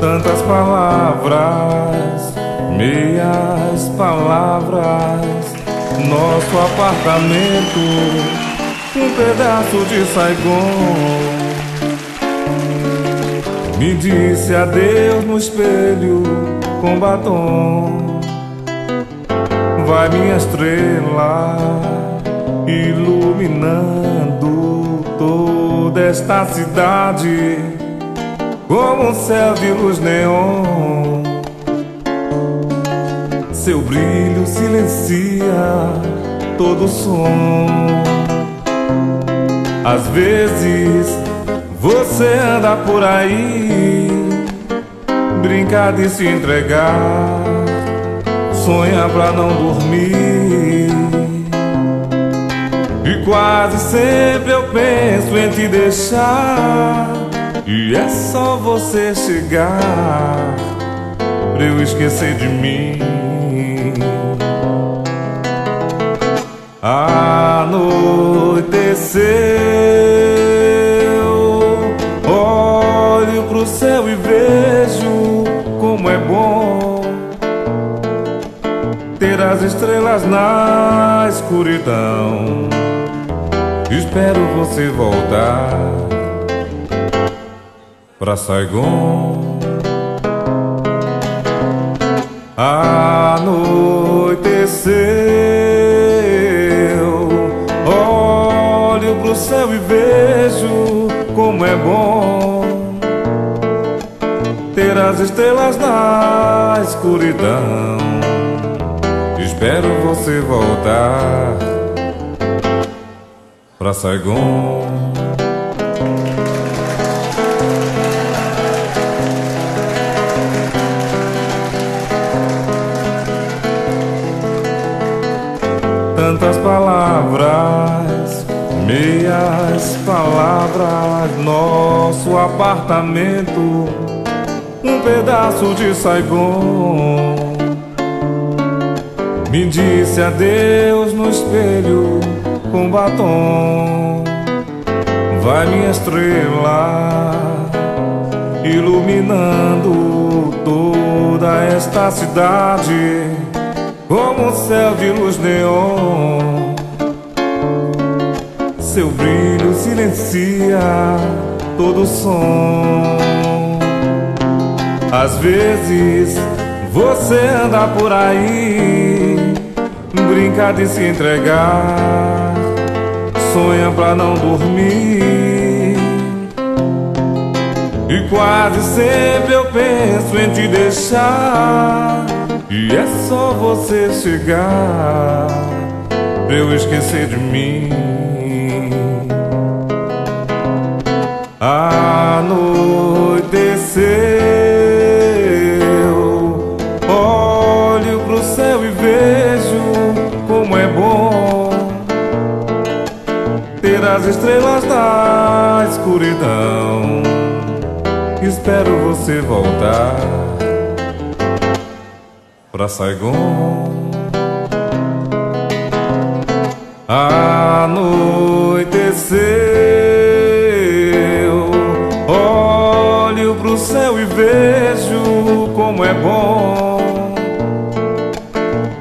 Tantas palavras, meias palavras, nosso apartamento, um pedaço de Saigon. Me disse adeus no espelho com batom. Vai minha estrela iluminando toda esta cidade como um céu de luz neon. Seu brilho silencia todo som. Às vezes você anda por aí, brinca de se entregar, sonha pra não dormir. E quase sempre eu penso em te deixar, e é só você chegar pra eu esquecer de mim. Anoiteceu, olho pro céu e vejo como é bom ter as estrelas na escuridão. Espero você voltar pra Saigon. Anoiteceu, olho pro céu e vejo como é bom ter as estrelas na escuridão. Espero você voltar pra Saigon. Tantas palavras, meias palavras, nosso apartamento, um pedaço de Saigon. Me disse adeus no espelho com batom. Vai minha estrela iluminando toda esta cidade como um céu de luz neon. Seu brilho silencia todo som. Às vezes você anda por aí, brinca de se entregar, sonha pra não dormir. E quase sempre eu penso em te deixar, e é só você chegar pra eu esquecer de mim. Anoiteceu, olho pro céu e vejo como é bom ter as estrelas na escuridão. Espero você voltar pra Saigon. Anoiteceu, olho pro céu e vejo como é bom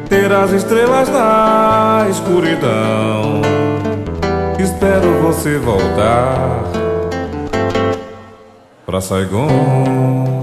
ter as estrelas na escuridão. Espero você voltar pra Saigon.